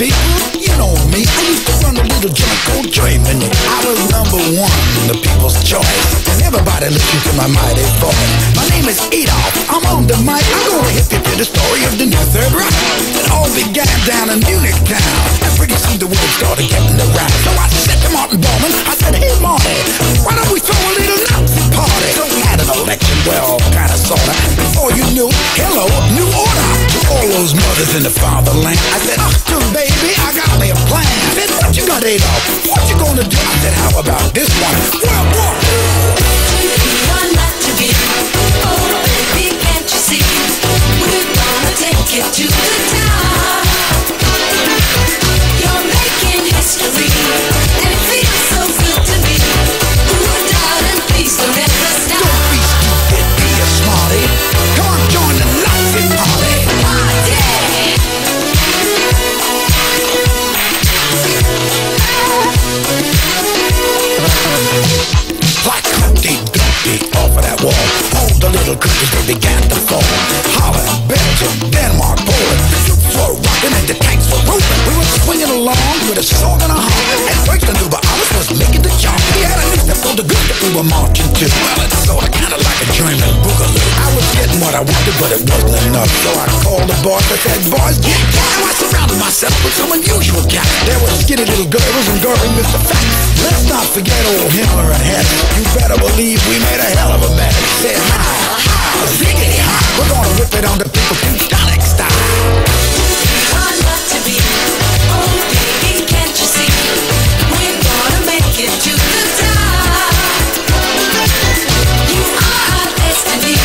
feet. You know me, I used to run a little joint called Dreamin'. I was number one in the people's choice, and everybody listen to my mighty voice. My name is Adolf, I'm on the mic. I'm gonna hip you to the story of the new third rock. It all began down in Munich town, and pretty soon the world started getting around. So I said to Martin Bowman, I said, hey Marty, why don't we throw a little Nazi party? So we had an election, well, kinda sorta. Before you knew, hello, new order. To all those mothers in the fatherland, I said, Achtung, baby, I got me a plan. I said, what you got, Adolf? What you gonna do? I said, how about this one? World War II. You are not to be. Oh, baby, can't you see? We're gonna take it to the top. You're making history, and it feels so good to be. Ooh, darling, please don't ever stop. Don't be stupid, be a smarty. Come on, join the Nazi party. Like humpty-dumpty off of that wall, all the little creatures they began to fall. Holland, Belgium, Denmark, Poland, the troops were rocking and the tanks were roving. We were swinging along with a sword and a heart. At first I knew, but ours was making the jump. We had a new step on the group that we were marching to. Well, it's sort of kind of like a German boogaloo. I was getting what I wanted, but it wasn't enough. So I called the boys, I said, boys, get down. I surrounded myself with some unusual cats. There were skinny little girls and girly Mr. Fat. Let's not forget old Hitler and Hess. You better believe we made a hell of a mess. Said hi, hi, ziggity hi. We're gonna whip it on the people Teutonic style. Hard not to be. Oh baby, can't you see? We're gonna make it to the top. You are our destiny.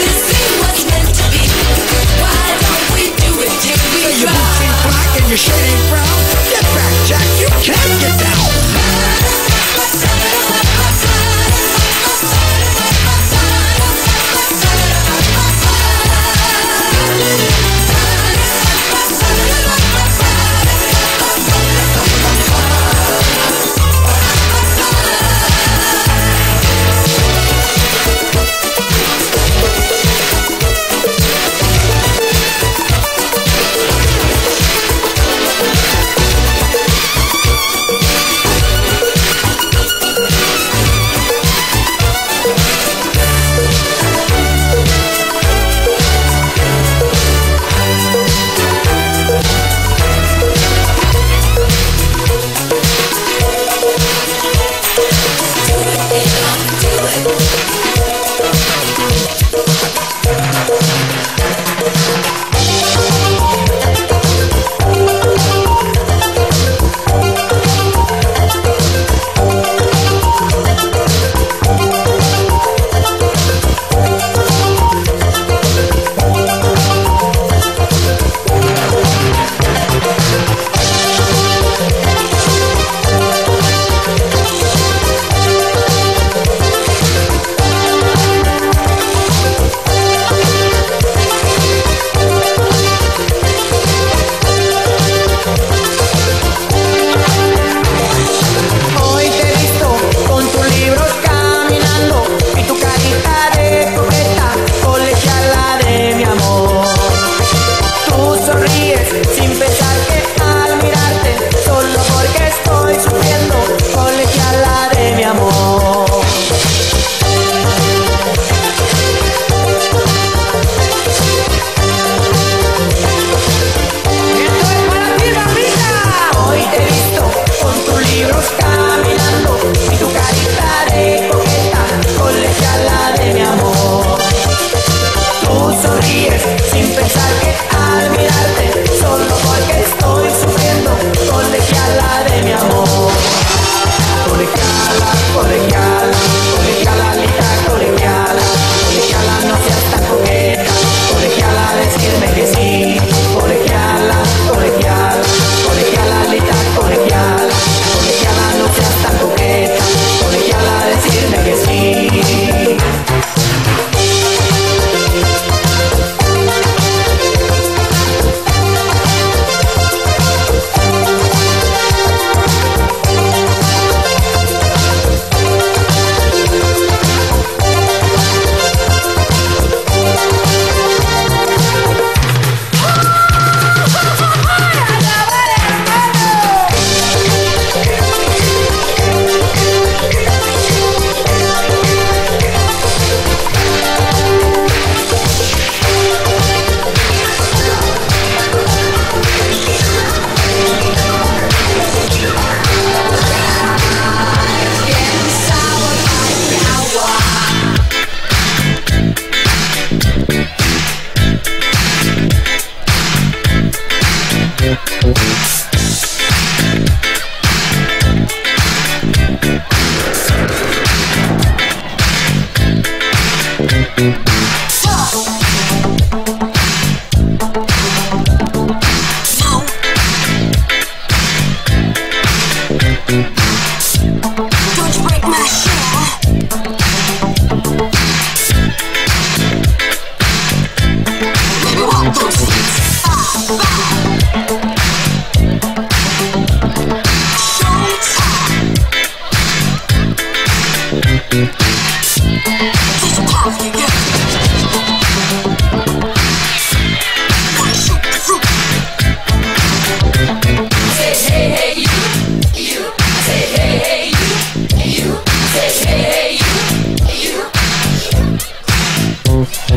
This is what's meant to be. Why don't we do it till we try? Your boots ain't black and your shirt ain't brown. Get back, Jack, you can't get down. Hush,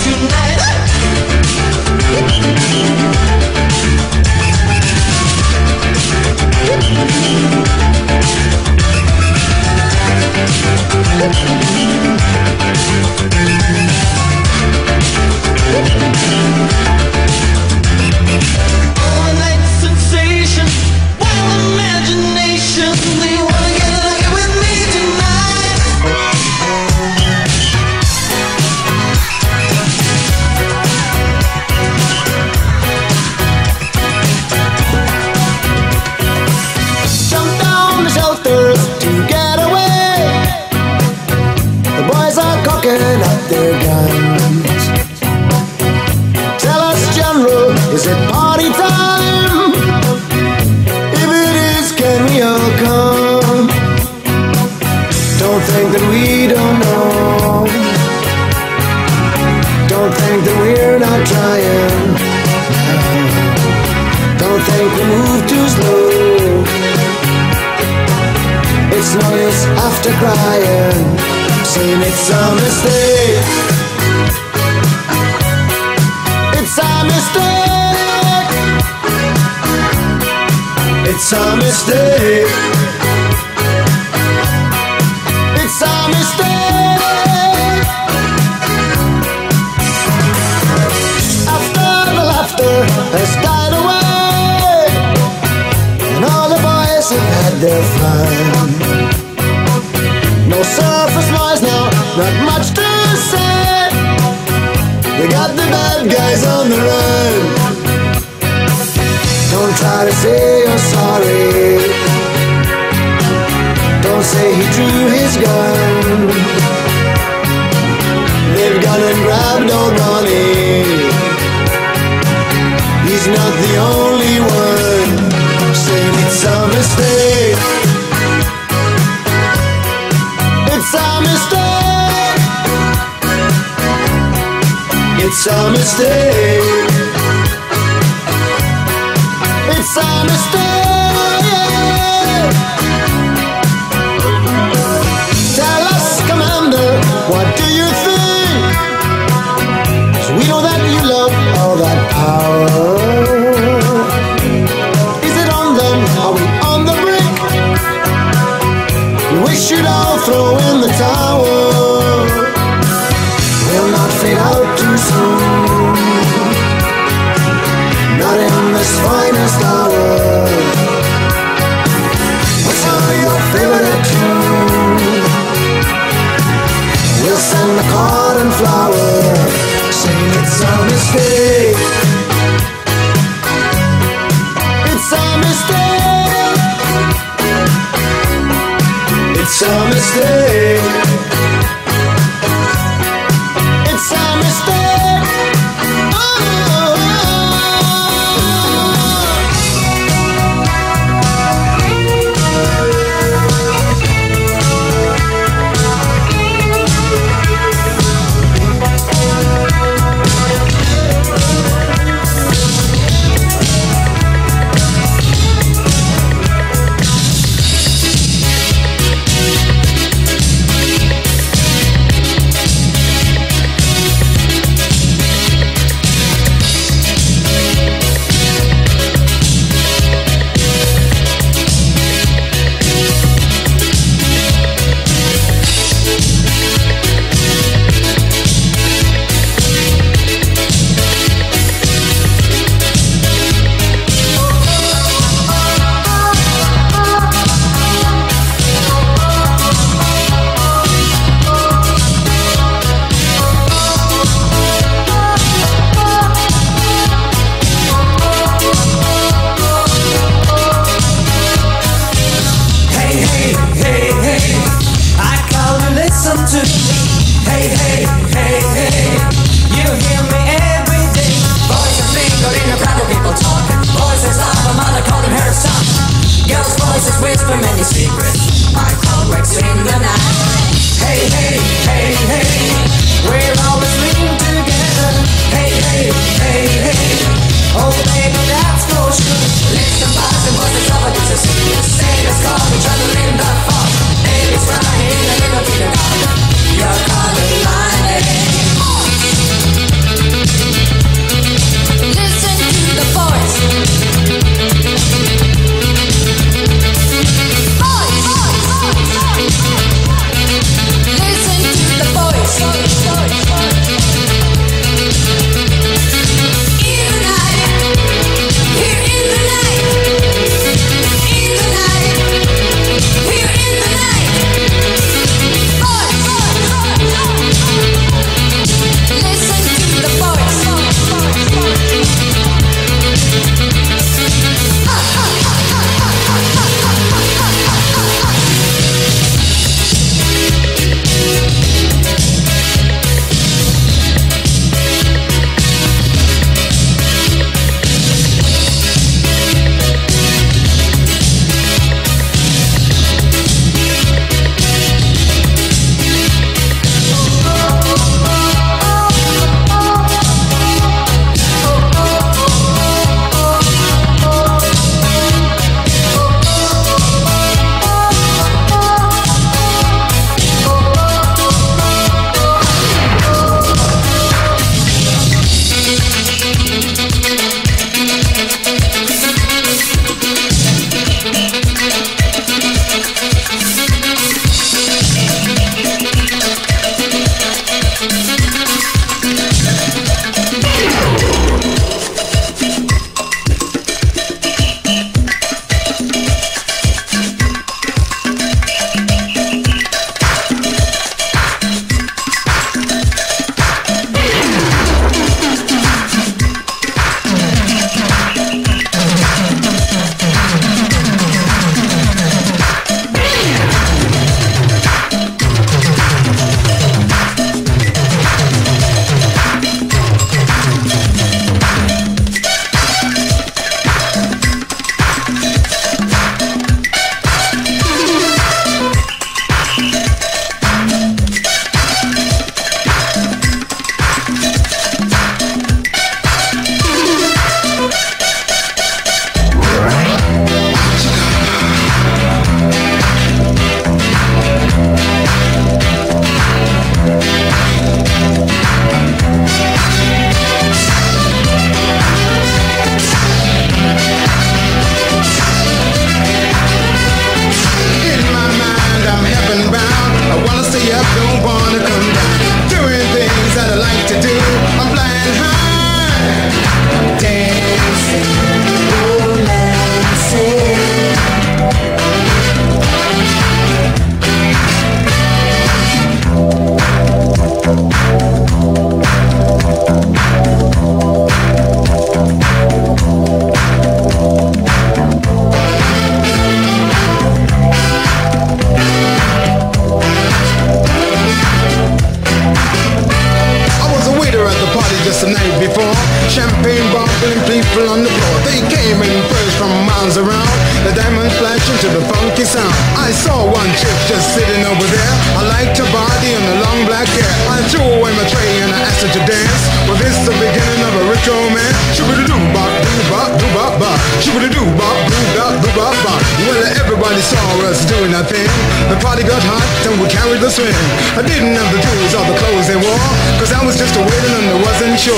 You're calling my name. just the night before. Champagne bubbling, people on the floor. They came in first from miles around. The diamonds flashing to the funky sound. I saw one chick just sitting over there. I liked her body and the long black hair. I threw away my tray and I asked her to dance. Was this the beginning of a rich romance? Shoo-ba-da-doo-bop, doo-bop, doo-bop-bop. Shoo-ba-da-doo-bop, doo-bop, doo-bop-bop. Well, everybody saw us doing our thing. The party got hot and we carried the swing. I didn't have the jewels or the clothes they wore, cause I was just a waiting and I wasn't sure.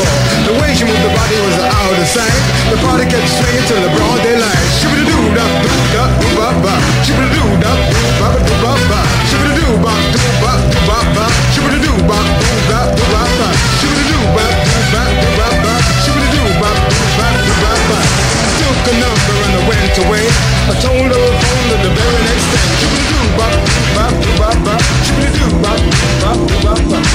The way she moved the body was out of sight. The party kept swaying till the broad daylight. Shoo-ba-da-doo-bop-doo-bop-doo-bop-bop. Shoo-ba-da-doo-bop-doo-bop-doo-bop-bop. Shoo-ba-da-doo-bop-doo-bop-doo-bop-bop. Shoo-ba-da-doo-bop-doo-bop-doo-bop-bop. Shoo-ba-da-doo-bop-doo-bop-doo-bop-bop. Shoo-ba-da-doo-bop-doo-bop-doo-bop-bop. I took a number and I went away. I told her a phone that the very next day. Shoo-ba-da-doo-bop-doo-bop-doo-bop-bop. Shoo-ba-da-doo-bop-doo-bop-doo-bop-bop.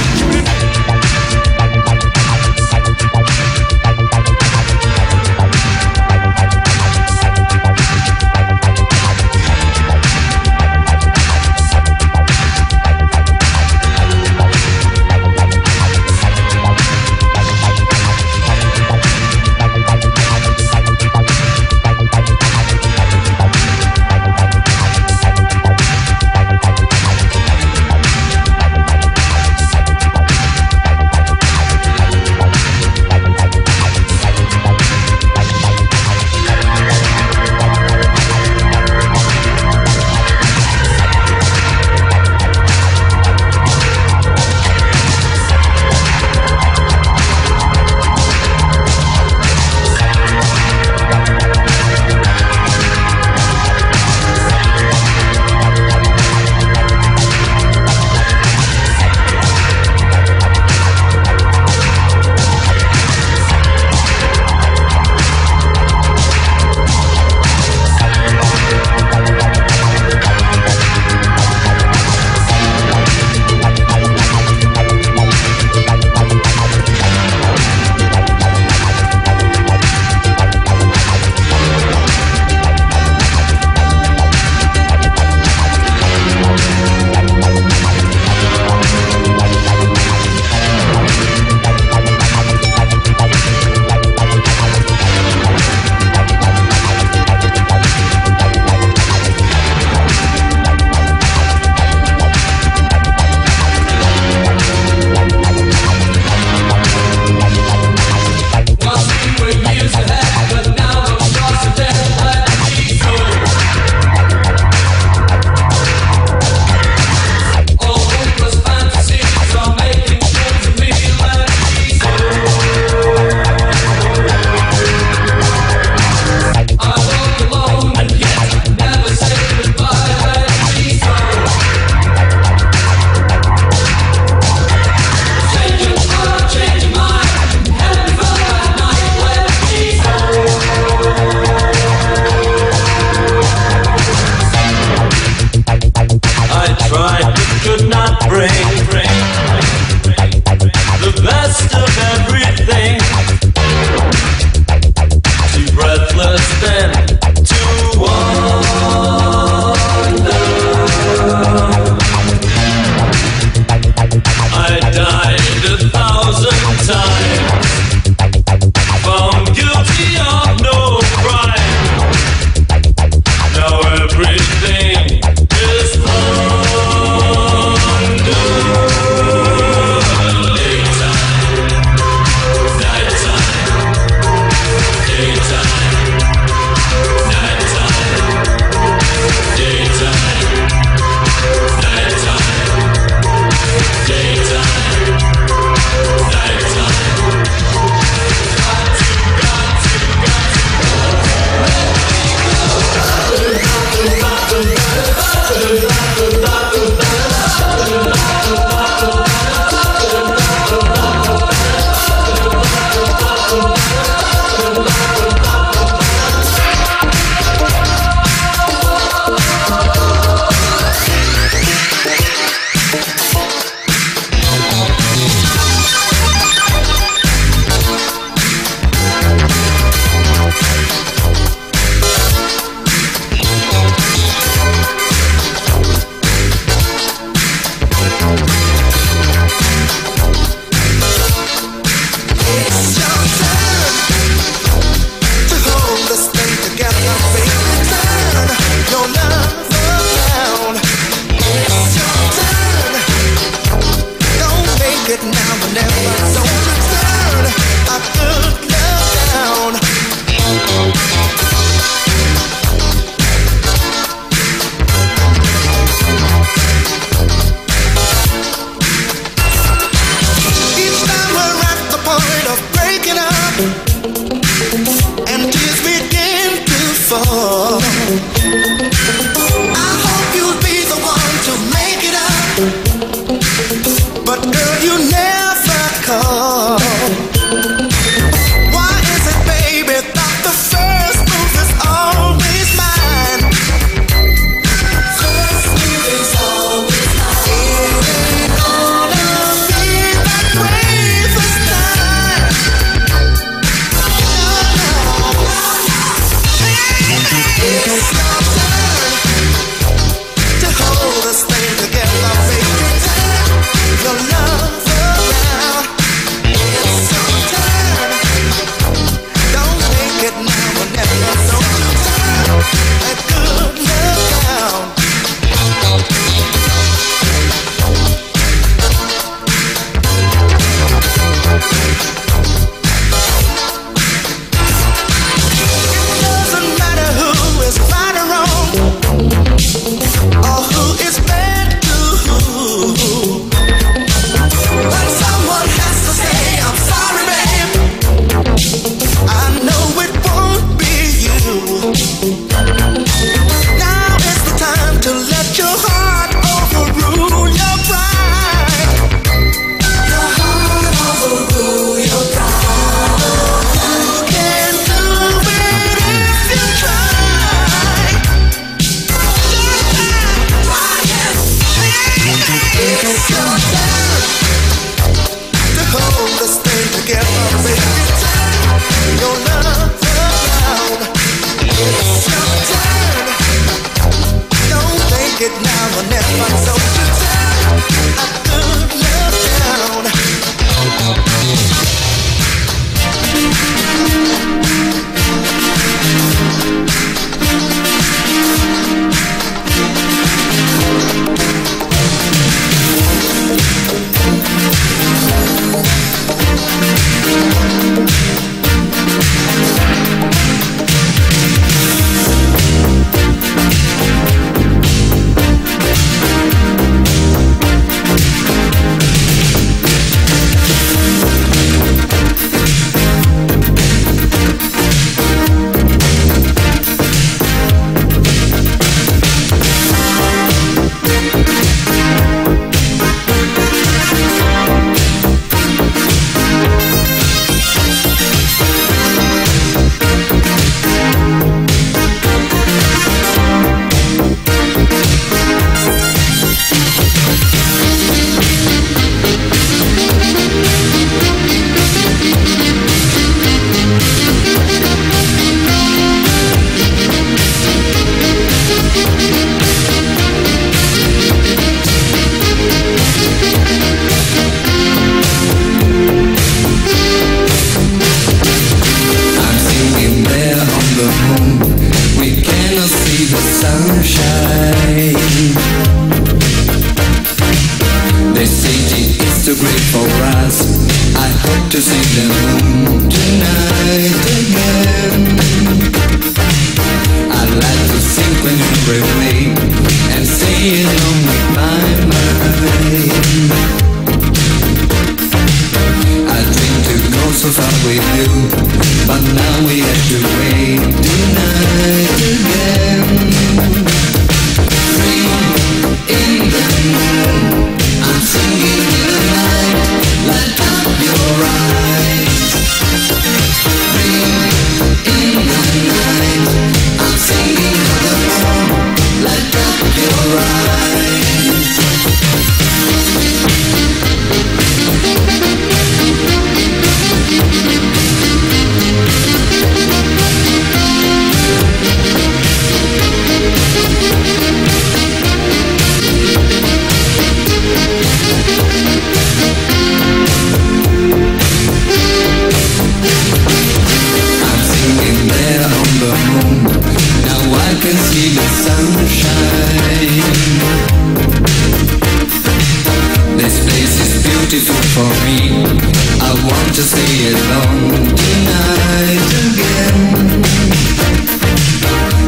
want to see it long tonight again.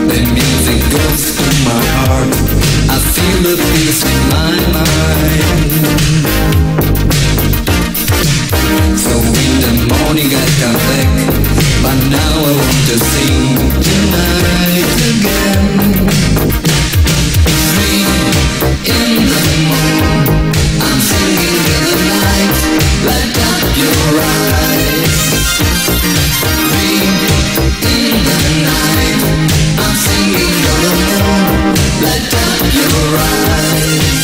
The music goes through my heart, I feel the peace in my mind. So in the morning I come back, but now I want to sing tonight again. Sing in the morning, I'm singing to the night. Light up your eyes. Sing in the night, I'm singing to the moon. Light up your eyes.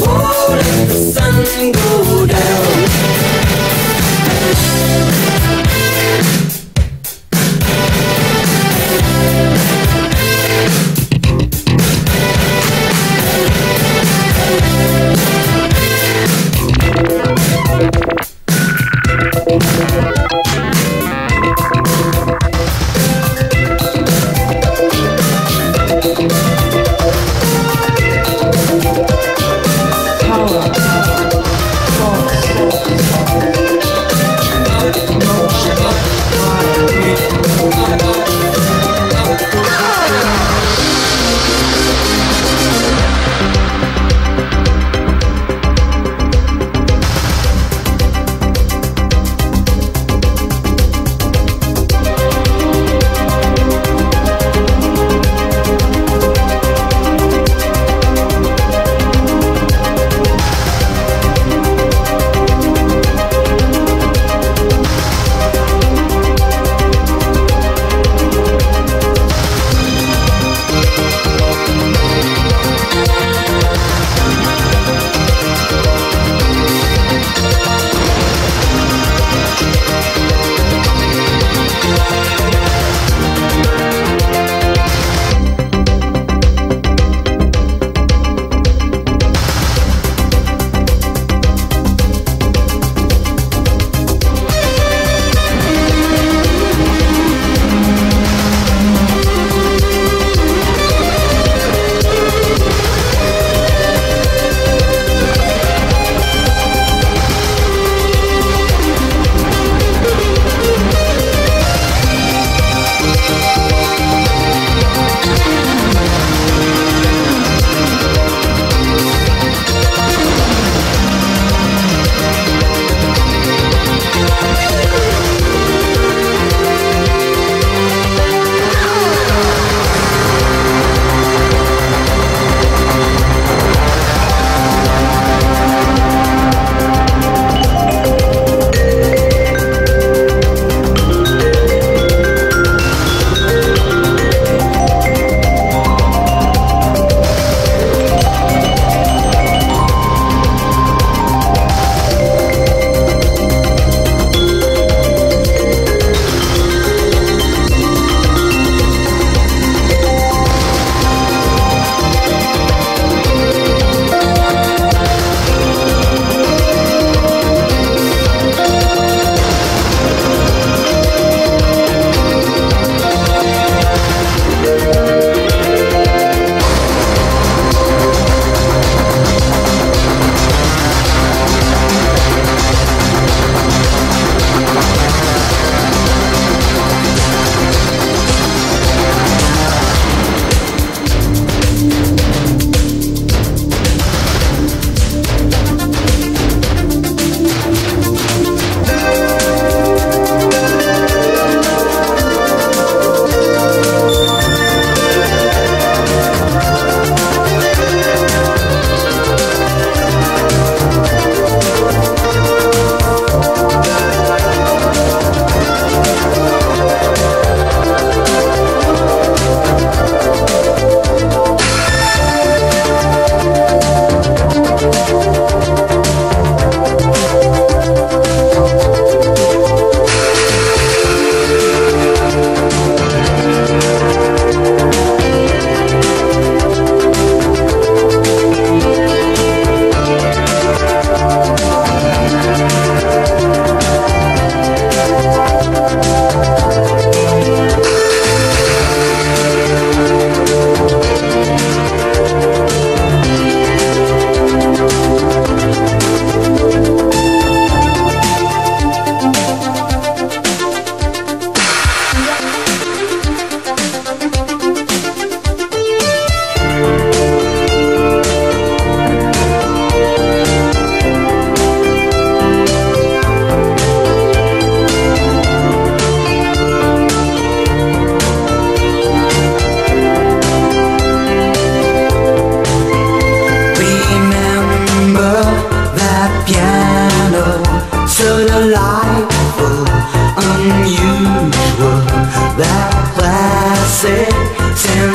won't let the sun go down.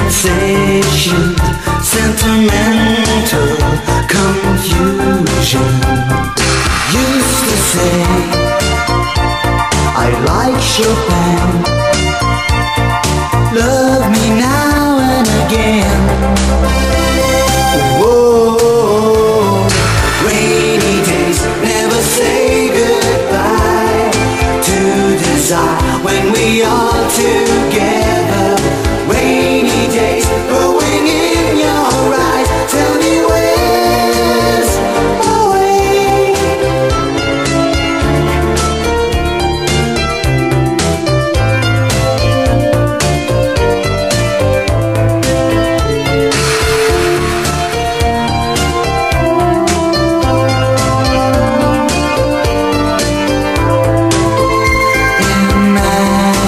Sensation, sentimental, confusion. you used to say I like Chopin. Love me now and again. Whoa, rainy days never say goodbye to desire when we are together. Rainy days growing in your eyes. Tell me where's the way.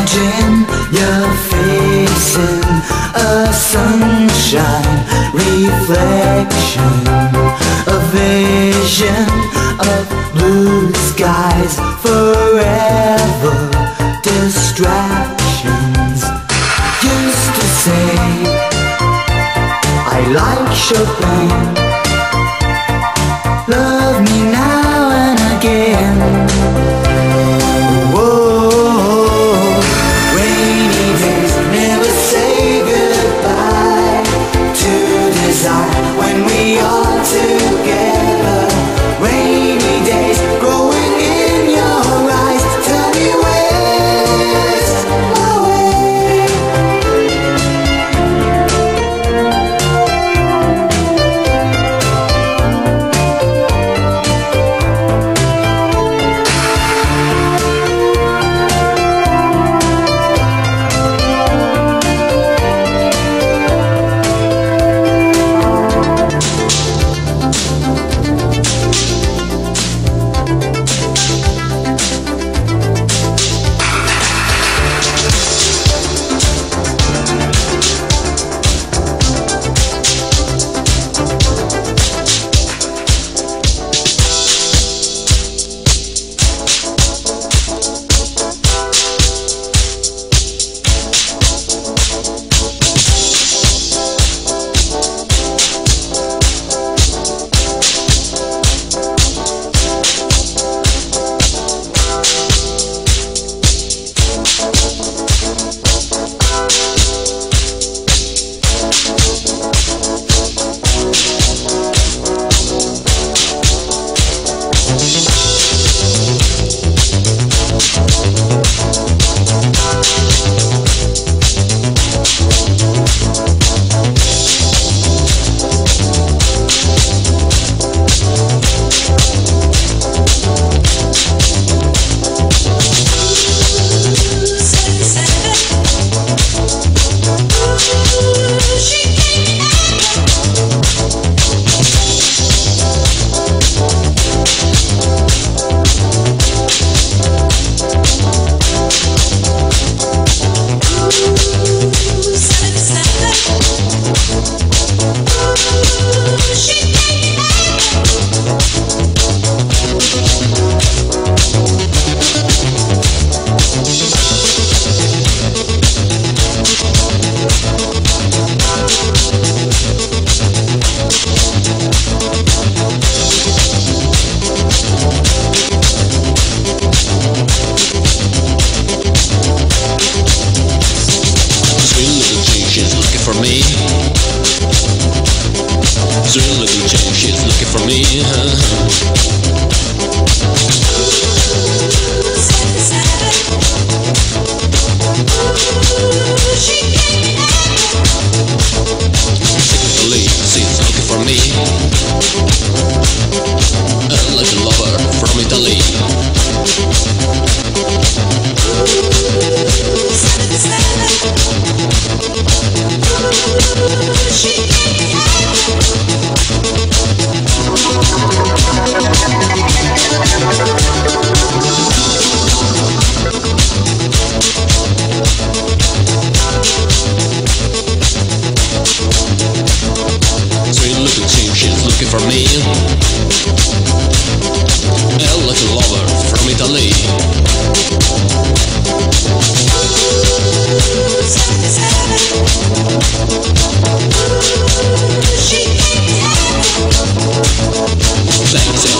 Imagine your face in a sunshine reflection, a vision of blue skies forever. Distractions used to say I like Chopin. Love me now and again. Whoa, rainy days never say goodbye to desire when we are together. Rainy days growing in your eyes. Tell me where's the way. Thanks.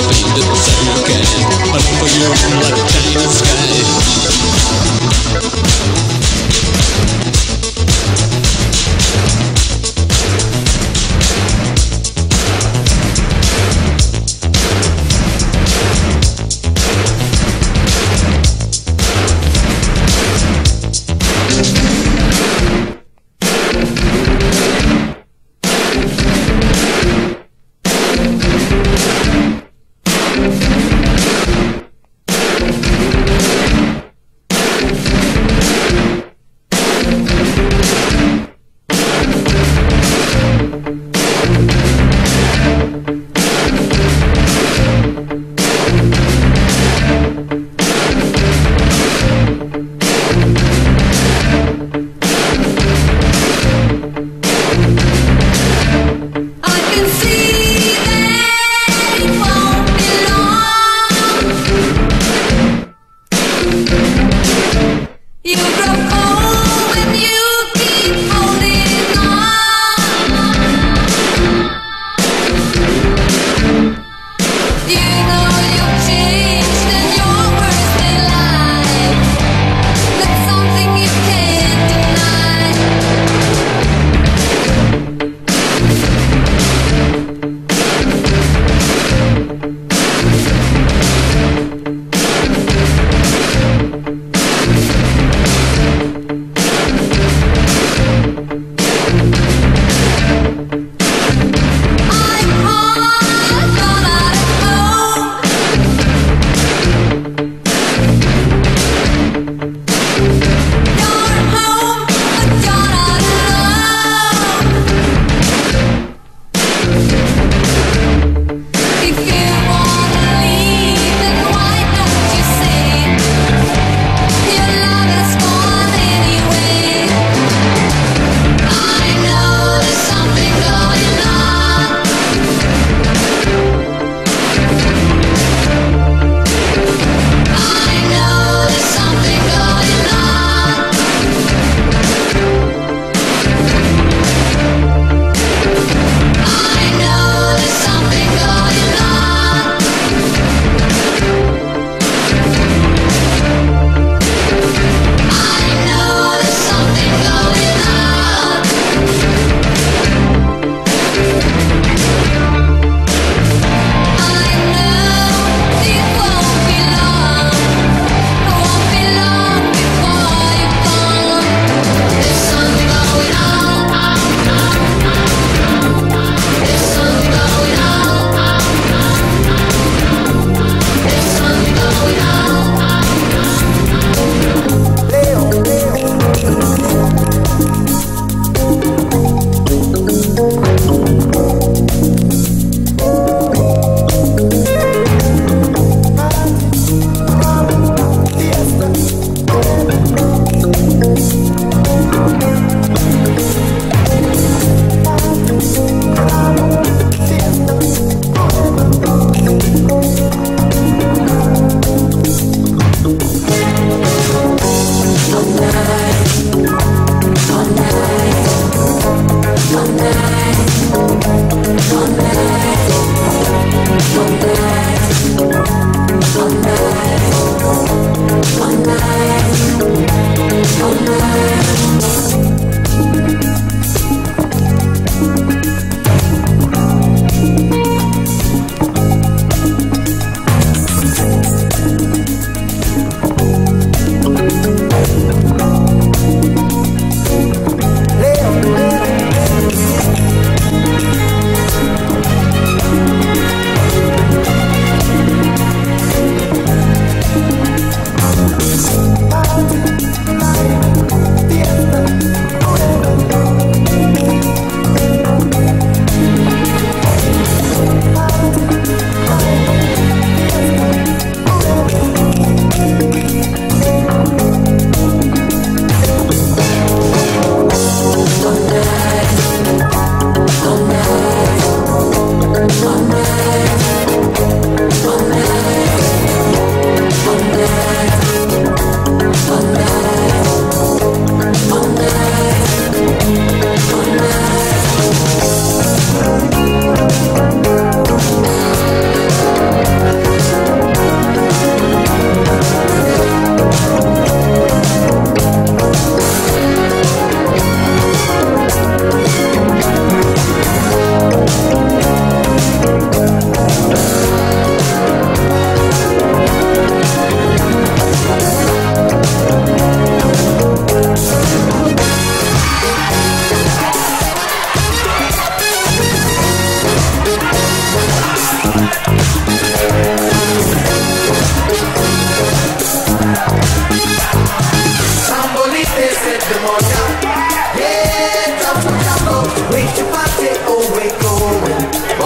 Wake the party, oh wake going. Oh,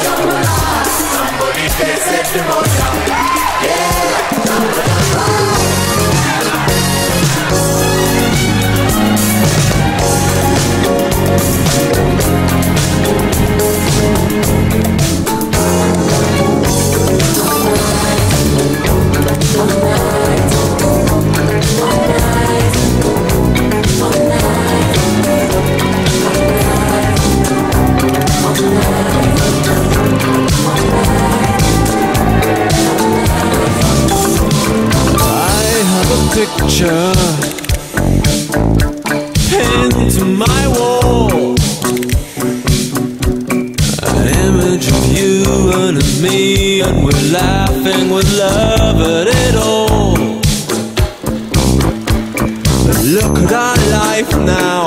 jambalaya, somebody can set the motion. Yeah, jambalaya. Picture pinned to my wall, an image of you and of me, and we're laughing with love at it all. But look at our life now,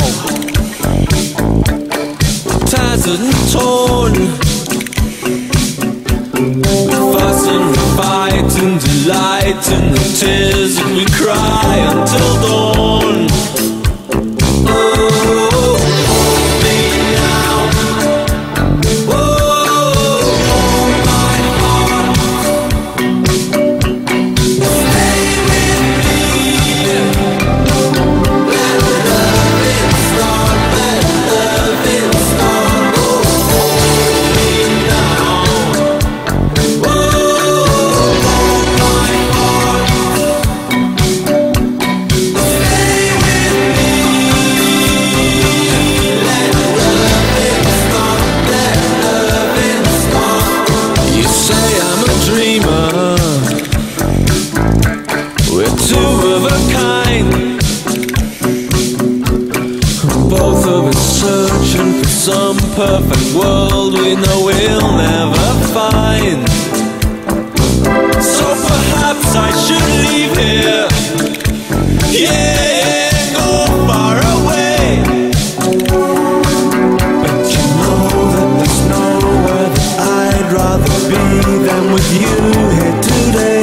tattered and torn, fuss and fight and delight in the tears that we cry until dawn. Some perfect world we know we'll never find. So perhaps I should leave here. Yeah, go far away. But you know that there's nowhere that I'd rather be than with you here today.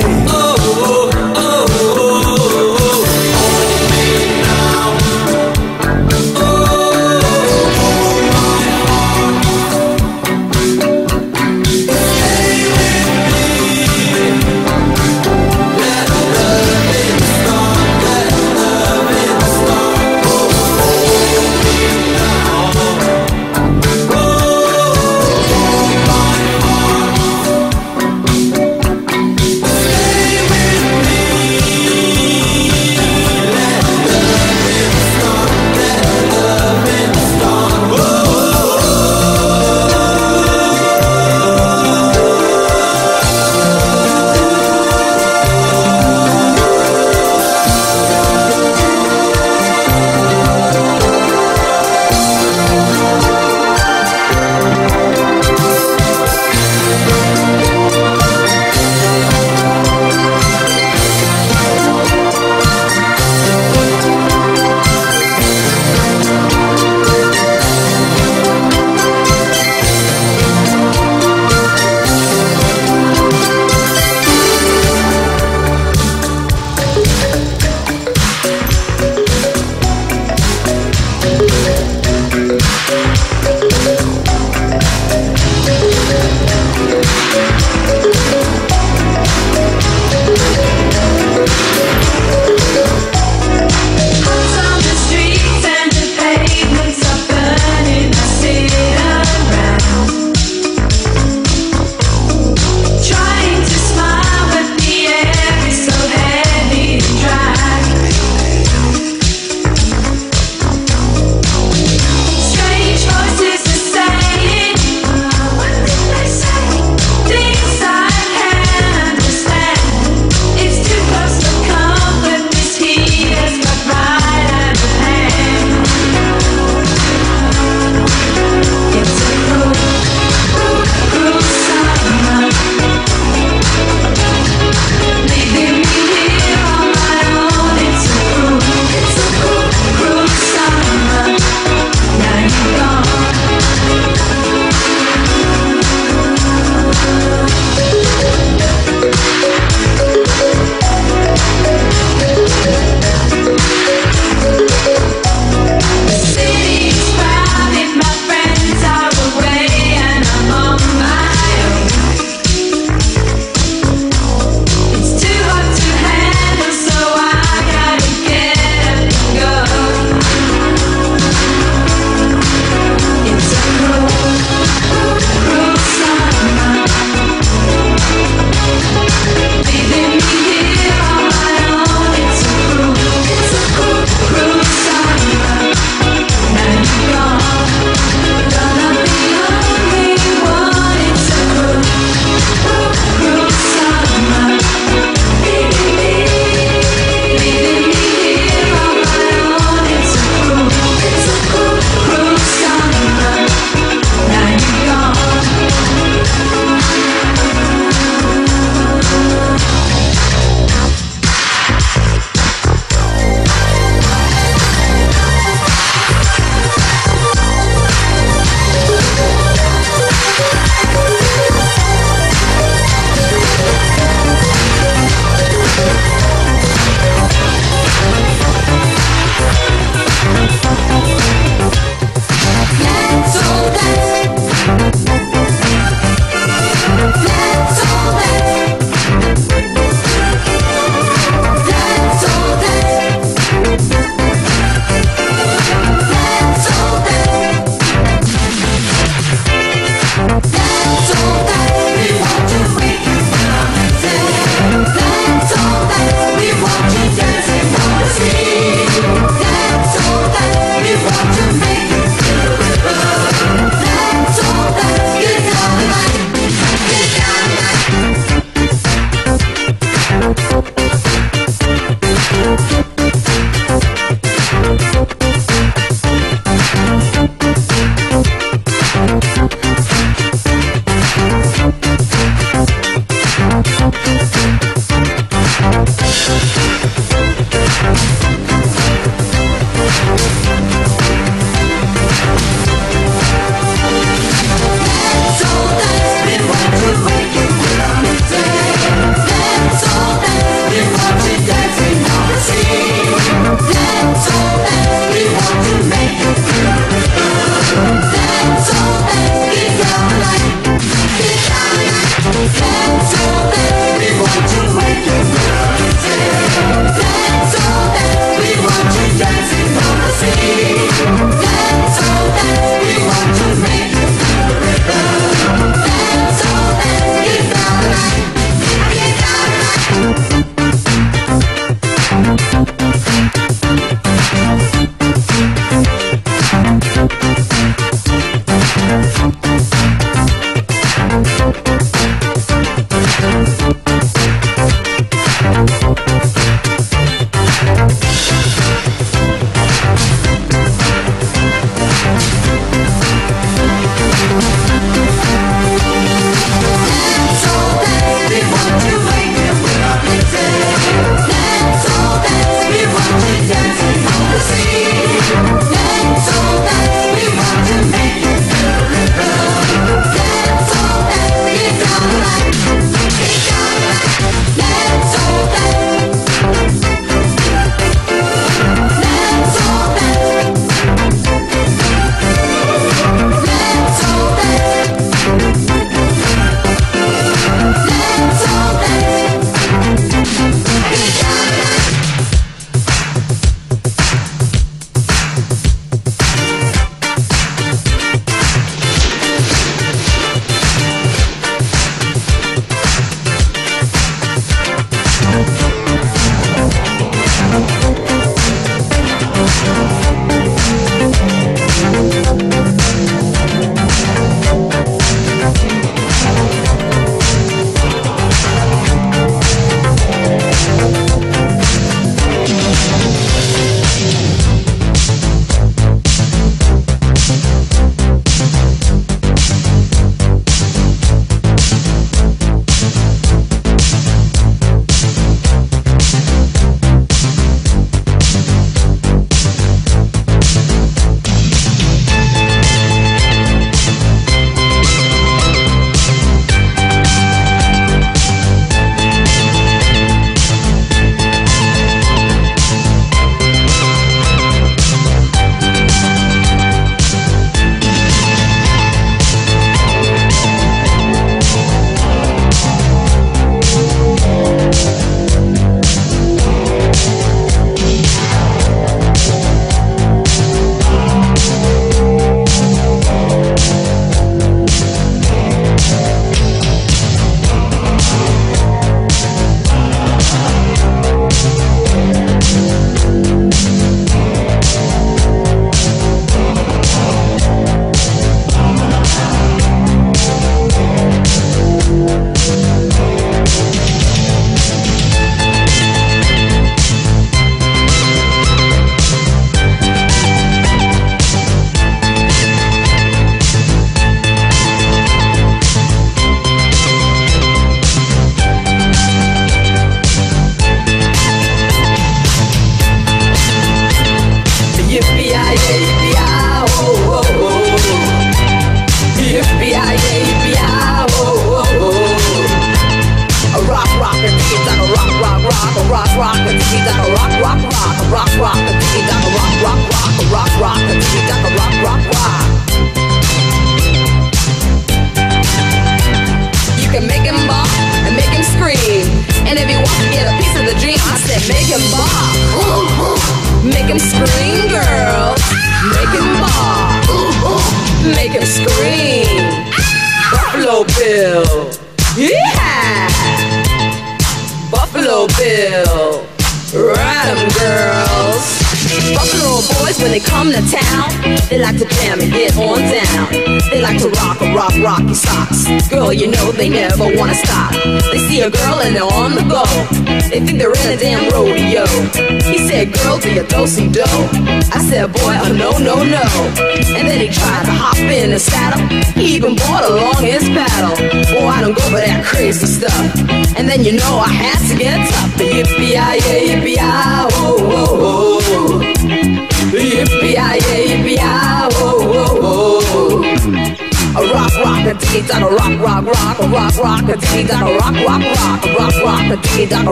Girls,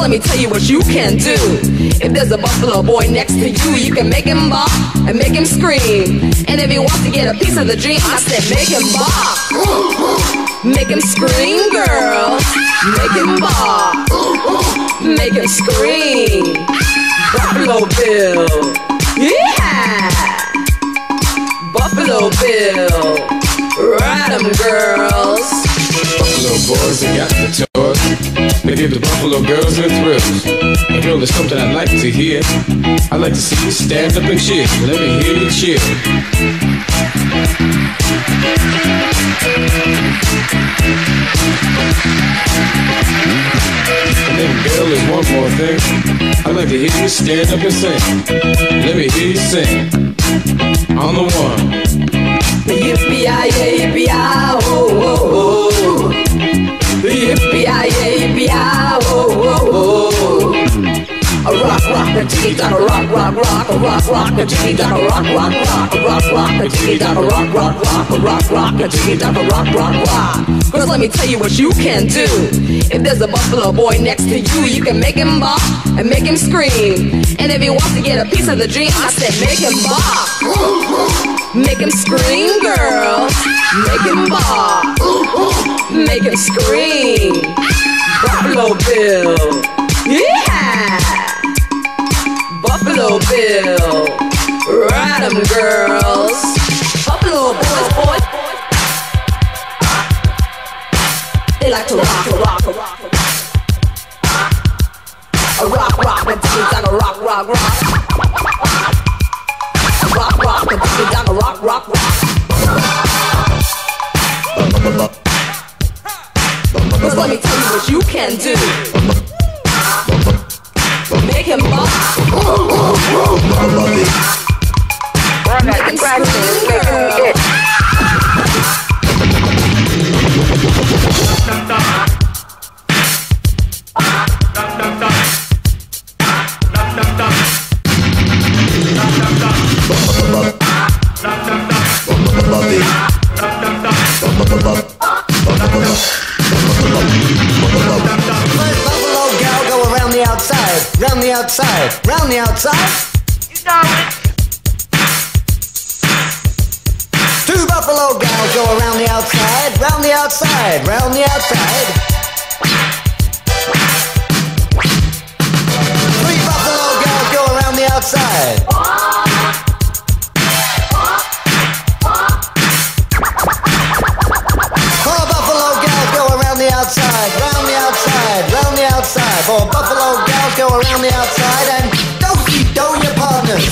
let me tell you what you can do. If there's a buffalo boy next to you, you can make him bark and make him scream. And if he wants to get a piece of the dream, I said make him bark, make him scream, girl. Make him bark, make him scream. Buffalo Bill, yeah. Buffalo Bill, ride 'em, girls. Buffalo boys, they got the toys. They give the Buffalo Girls their thrills. And girl, there's something I'd like to hear. I'd like to see you stand up and cheer. Let me hear you cheer. And then girl, there's one more thing. I'd like to hear you stand up and sing. Let me hear you sing. On the one. Yippee-yay, yippee-yay, oh, oh, oh. Yippee-yay, yippee-yay, oh, oh, oh. Rock, the jiggy down, rock, the jiggy down, rock, the jiggy down, rock, the jiggy down, rock. Girls, let me tell you what you can do. If there's a buffalo boy next to you, you can make him bop and make him scream. And if he wants to get a piece of the dream, I said make him bop, make him scream, girl, make him bop, make him scream. Buffalo Bill, yeah. Buffalo Bill, ride 'em, girls. Buffalo boys, boys. They like to rock, rock, rock. Rock, the jiggy down, rock. Rock, the jiggy down, rock. Cause let me tell you what you can do. Make him bop. I love it. Well, that's practicing. It's making me itch. Round the outside, round the outside. You know it. Two buffalo gals go around the outside, round the outside, round the outside. Three buffalo gals go around the outside. Four buffalo gals go around the outside, round the outside, round the outside. Four buffalo gals go around the outside and do your partners.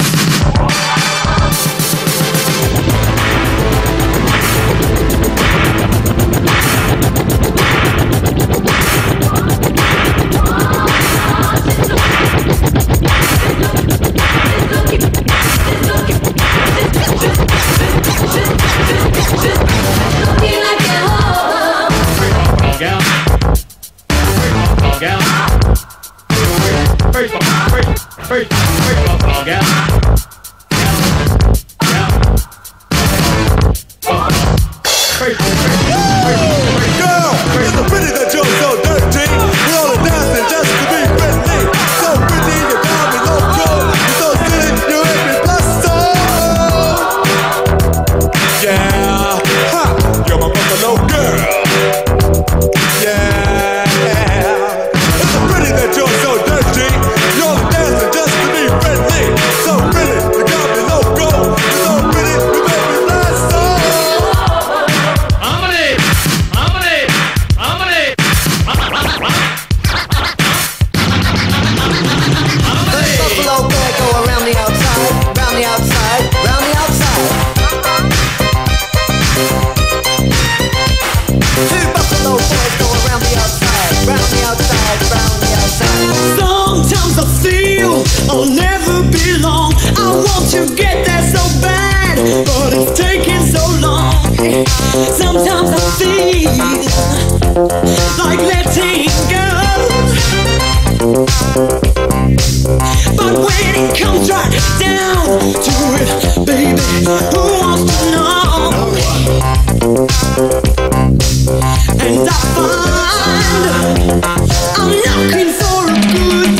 First buffalo gal. Girl, you're so pretty that you're so dirty. We're all dancing just to be friendly. So pretty, your time is all cool. You're so silly, you make me bluster. Yeah, ha, you're my buffalo girl. Yeah, it's so pretty that you're so dirty. You're all dancing just to be friendly. So really, you got me loco. You're so pretty, you make me blast off. The buffalo girl go around the outside, round the outside, round the outside. Two buffalo boys go around the outside, round the outside, round the outside. Sometimes I feel I'll never be long. I want to get there so bad, but it's taking so long. Sometimes I feel like letting go, but when it comes right down to it, baby, who wants to know? And I find I'm looking for a good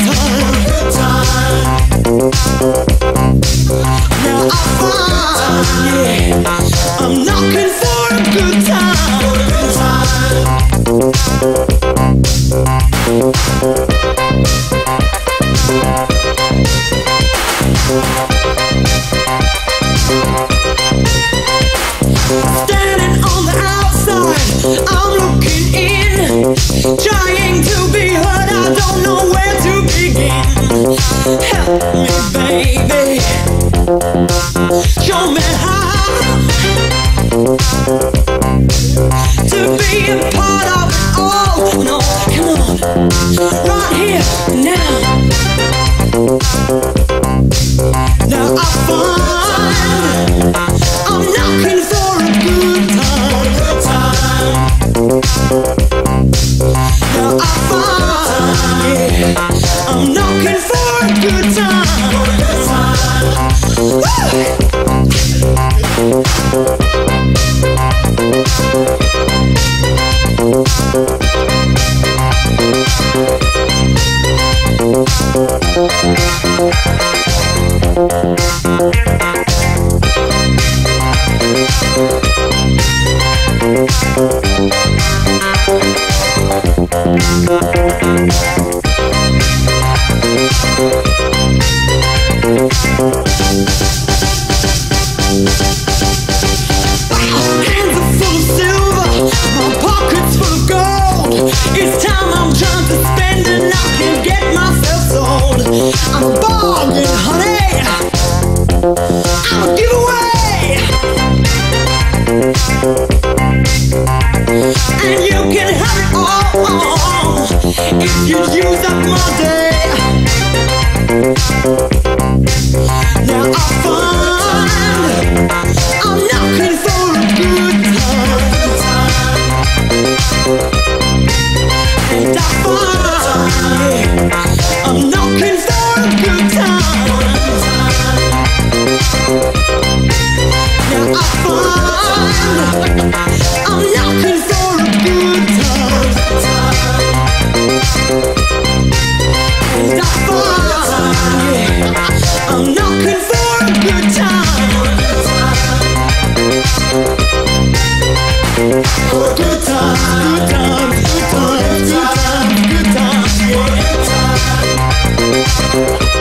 time. Now I find, yeah, I'm looking for a good time. Standing on the outside, I'm looking in, trying to be heard. I don't know where to begin. Help me, baby. Show me how to be a part of it all. No, come on, right here now. Now I find I'm knocking for a good time. Now I find. Yeah, I'm knocking for a good time. Woo! It's time I'm trying to spend and I can get myself sold. I'm balling, honey. I'll give away. And you can have it all if you use up my day. Now I find I'm knocking for a good time. And I find I'm knocking for a good time. Now I find I'm knocking for a good time. And I find I'm knocking for a good time. Good time, good time. Good time, good time, yeah.